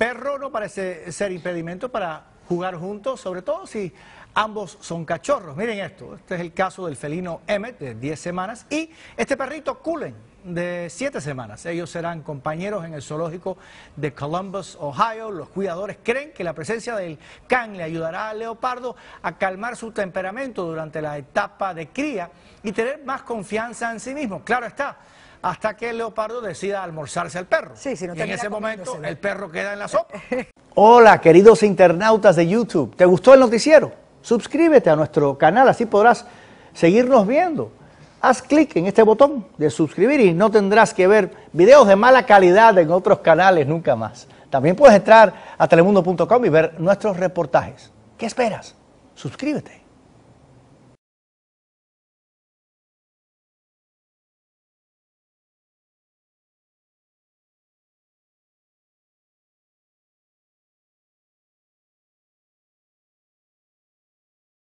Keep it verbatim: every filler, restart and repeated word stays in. perro no parece ser impedimento para jugar juntos, sobre todo si ambos son cachorros. Miren esto, este es el caso del felino Emmett, de diez semanas, y este perrito Cullen, de siete semanas. Ellos serán compañeros en el zoológico de Columbus, Ohio. Los cuidadores creen que la presencia del can le ayudará al leopardo a calmar su temperamento durante la etapa de cría y tener más confianza en sí mismo. Claro está, hasta que el leopardo decida almorzarse al perro. Sí, si no y en ese momento el perro queda en la sopa. Hola, queridos internautas de YouTube. ¿Te gustó el noticiero? Suscríbete a nuestro canal, así podrás seguirnos viendo. Haz clic en este botón de suscribir y no tendrás que ver videos de mala calidad en otros canales nunca más. También puedes entrar a telemundo punto com y ver nuestros reportajes. ¿Qué esperas? Suscríbete.